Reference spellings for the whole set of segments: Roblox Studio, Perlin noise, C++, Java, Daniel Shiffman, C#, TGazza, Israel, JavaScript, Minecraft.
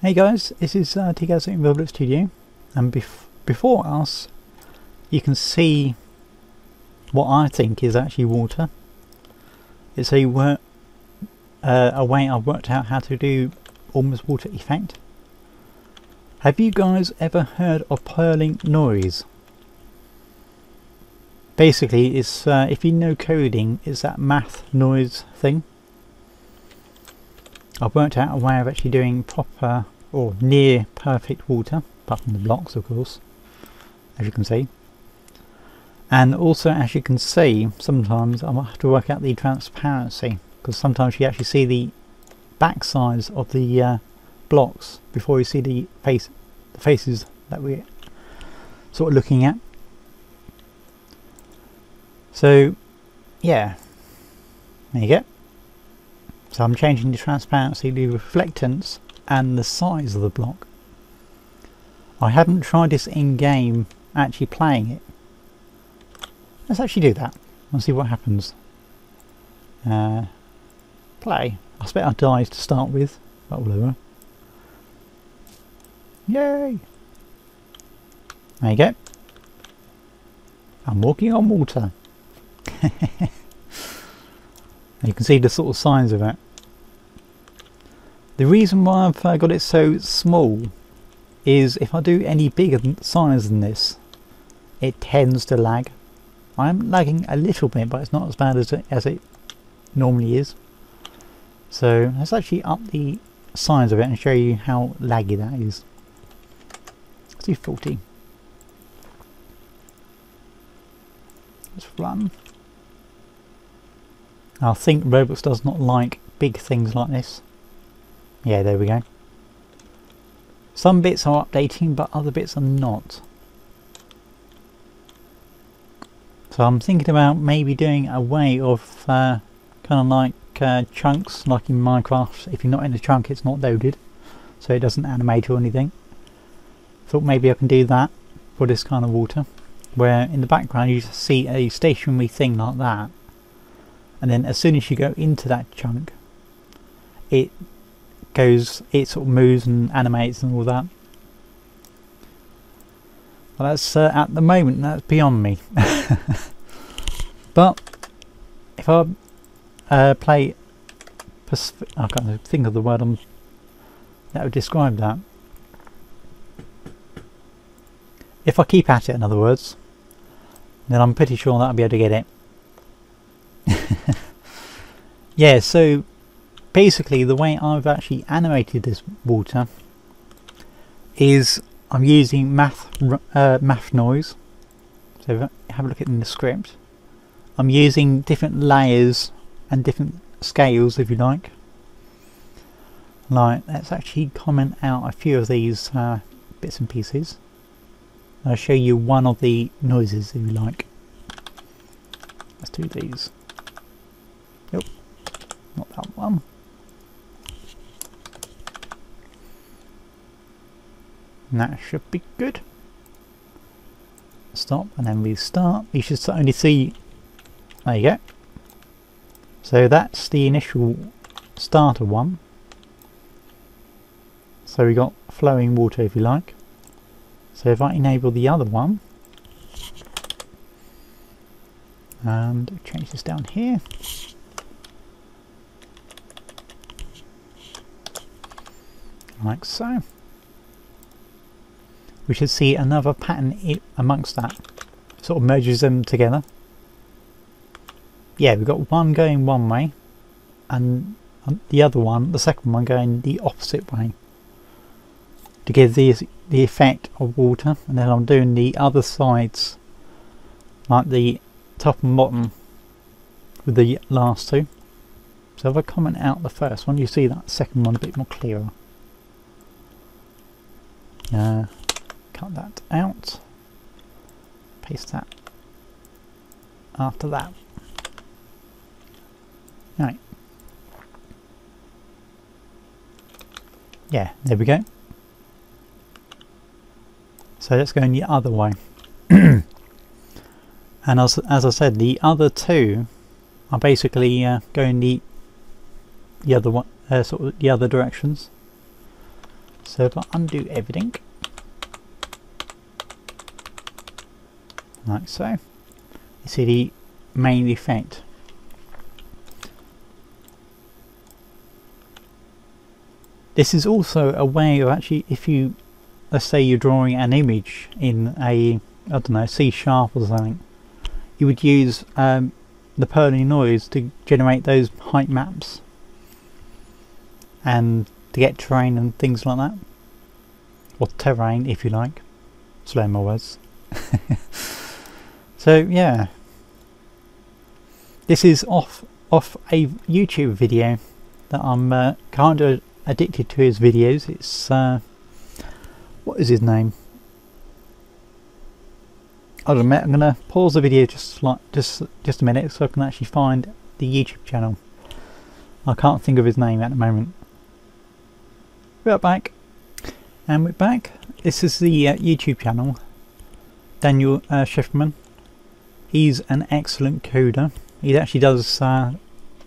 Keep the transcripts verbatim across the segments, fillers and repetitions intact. Hey guys, this is uh, TGazza in Roblox Studio, and bef before us you can see what I think is actually water. It's a, wor uh, a way I've worked out how to do almost water effect. Have you guys ever heard of Perlin noise? Basically it's, uh, if you know coding, it's that math noise thing. I've worked out a way of actually doing proper or near perfect water, apart from the blocks of course, as you can see. And also, as you can see, sometimes I have to work out the transparency, because sometimes you actually see the back sides of the uh, blocks before you see the face, the faces that we're sort of looking at. So yeah, there you go. So I'm changing the transparency, the reflectance and the size of the block. I haven't tried this in game actually playing it. Let's actually do that and see what happens. Uh, play. I expect I die to start with. That will do. Yay! There you go. I'm walking on water. You can see the sort of size of it. The reason why I've uh, got it so small is if I do any bigger than size than this, it tends to lag. I'm lagging a little bit, but it's not as bad as it, as it normally is. So let's actually up the size of it and show you how laggy that is. Let's do forty. Let's run. I think Roblox does not like big things like this. Yeah, there we go. Some bits are updating, but other bits are not. So I'm thinking about maybe doing a way of uh, kind of like uh, chunks, like in Minecraft. If you're not in a chunk, it's not loaded, so it doesn't animate or anything. Thought maybe I can do that for this kind of water, where in the background you just see a stationary thing like that. And then as soon as you go into that chunk, it goes, it sort of moves and animates and all that. Well, that's uh, at the moment that's beyond me. But if I uh, play, I can't think of the word I'm, that would describe that. If I keep at it, in other words, then I'm pretty sure that I'll be able to get it. Yeah, so basically the way I've actually animated this water is I'm using math uh, math noise. So have a look at in the script. I'm using different layers and different scales, if you like. Like, let's actually comment out a few of these uh, bits and pieces. I'll show you one of the noises, if you like. Let's do these. Nope, not that one. And that should be good. Stop and then restart. You should only see, there you go. So that's the initial starter one. So we got flowing water, if you like. So if I enable the other one, and change this down here. Like so. We should see another pattern i- amongst that. Sort of merges them together. Yeah, we've got one going one way and the other one, the second one, going the opposite way to give the, the effect of water. And then I'm doing the other sides, like the top and bottom, with the last two. So if I comment out the first one, you see that second one a bit more clearer. Uh, cut that out, paste that after that. Right. Yeah, there we go. So let's go in the other way. And as, as I said, the other two are basically uh, going the the other one, uh, sort of the other directions. So if I undo everything, like so, you see the main effect. This is also a way of actually, if you, let's say you're drawing an image in a, I don't know, C sharp or something, you would use um, the Perlin noise to generate those height maps and to get terrain and things like that, or terrain if you like, slow my words. So yeah, this is off off a YouTube video that I'm uh, kind of addicted to his videos. It's uh, what is his name? Hold on, I'm gonna pause the video just like just just a minute so I can actually find the YouTube channel. I can't think of his name at the moment. We're back, and we're back. This is the uh, YouTube channel, Daniel uh, Shiffman. He's an excellent coder. He actually does uh,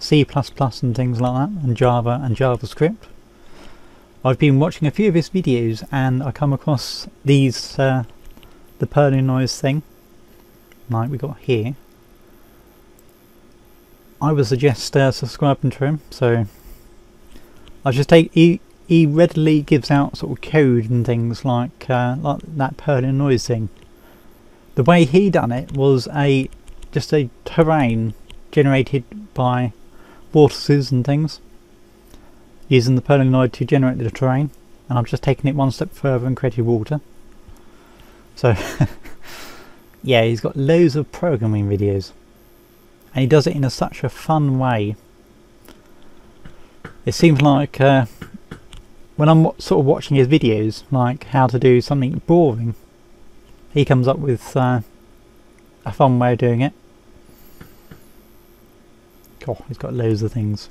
C plus plus and things like that, and Java and JavaScript. I've been watching a few of his videos and I come across these, uh, the Perlin noise thing, like we got here. I would suggest uh, subscribing to him. So I just take, he, he readily gives out sort of code and things like, uh, like that Perlin noise thing. The way he done it was a just a terrain generated by vortices and things, using the Perlin noise to generate the terrain, and I've just taken it one step further and created water. So yeah, he's got loads of programming videos and he does it in a, such a fun way. It seems like uh, when I'm sort of watching his videos, like how to do something boring, he comes up with uh, a fun way of doing it. Oh, he's got loads of things.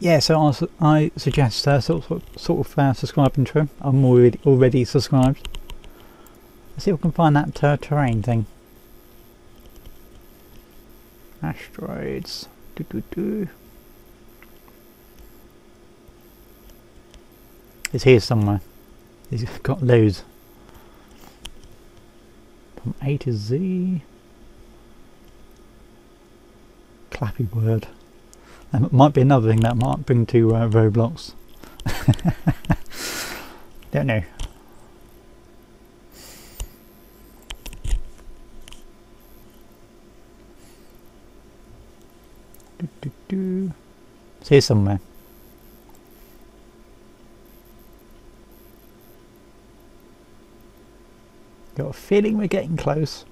Yeah, so I, su I suggest uh, sort of, sort of uh, subscribing to him. I'm already already subscribed. Let's see if we can find that uh, terrain thing. Asteroids. Doo -doo -doo. It's here somewhere. He's got loads. From A to Z. Clappy word. Um, it might be another thing that I might bring to uh, Roblox. Don't know. Do, do, do. It's here somewhere. Got a feeling we're getting close.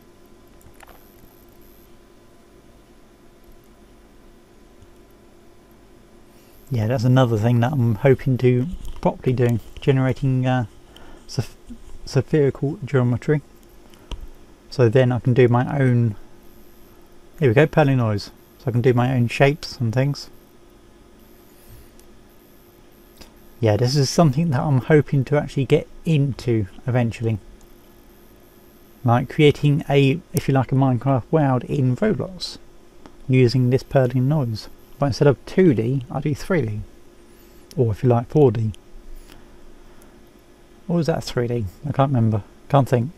Yeah, that's another thing that I'm hoping to properly do, generating uh, sph spherical geometry. So then I can do my own, here we go, Perlin noise. So I can do my own shapes and things. Yeah, this is something that I'm hoping to actually get into eventually. Like creating a, if you like, a Minecraft world in Roblox using this Perlin noise, but instead of two D I do three D, or if you like four D, or was that three D? I can't remember, can't think.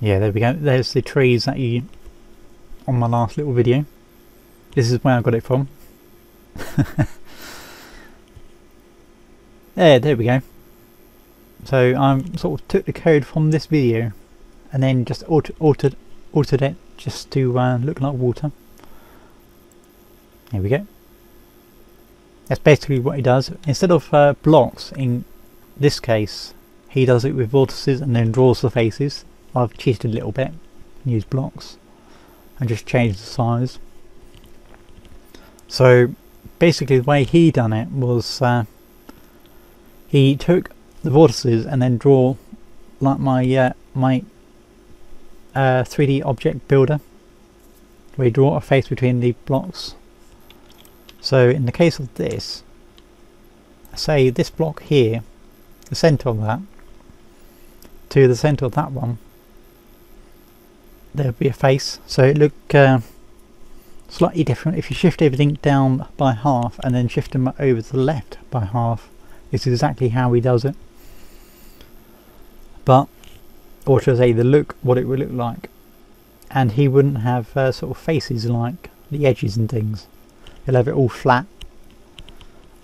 Yeah, there we go, there's the trees that you, on my last little video, this is where I got it from. There, there we go. So I um, sort of took the code from this video and then just alter, altered, altered it just to uh, look like water. There we go. That's basically what he does. Instead of uh, blocks, in this case, he does it with vortices and then draws the faces. I've cheated a little bit, used blocks and just changed the size. So basically the way he done it was, uh, he took the vortices and then draw like my uh, my uh, three D object builder, where you draw a face between the blocks. So in the case of this, say this block here, the centre of that to the centre of that one, there'll be a face. So it look uh, slightly different. If you shift everything down by half and then shift them over to the left by half, this is exactly how he does it. But, or should I say, the look, what it would look like, and he wouldn't have uh, sort of faces like the edges and things. He'll have it all flat.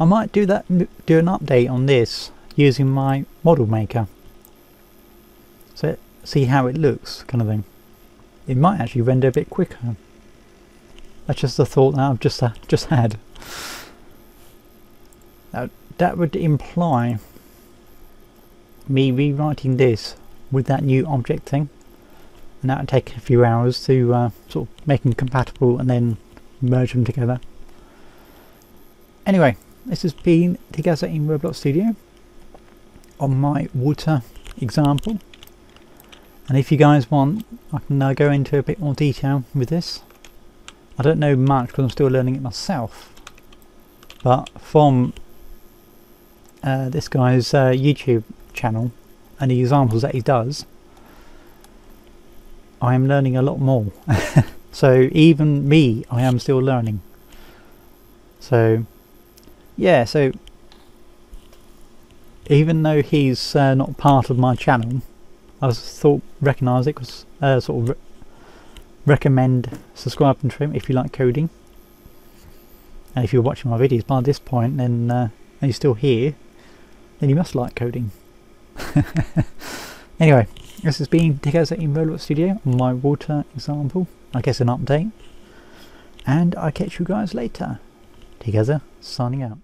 I might do that, do an update on this using my model maker, so see how it looks, kind of thing. It might actually render a bit quicker. That's just a thought that I've just uh, just had. Now, that would imply me rewriting this with that new object thing, and that would take a few hours to uh, sort of make them compatible and then merge them together. Anyway, this has been TGazza in Roblox Studio on my water example, and if you guys want, I can now go into a bit more detail with this. I don't know much because I'm still learning it myself, but from uh, this guy's uh, YouTube channel and the examples that he does, I am learning a lot more. So even me, I am still learning. So yeah, so even though he's uh, not part of my channel, I thought recognise it because uh, sort of re recommend subscribing to him if you like coding. And if you're watching my videos by this point, then uh, and you're still here, then you must like coding. Anyway, this has been TGazza in Roblox Studio, my water example, I guess an update, and I catch you guys later. TGazza signing out.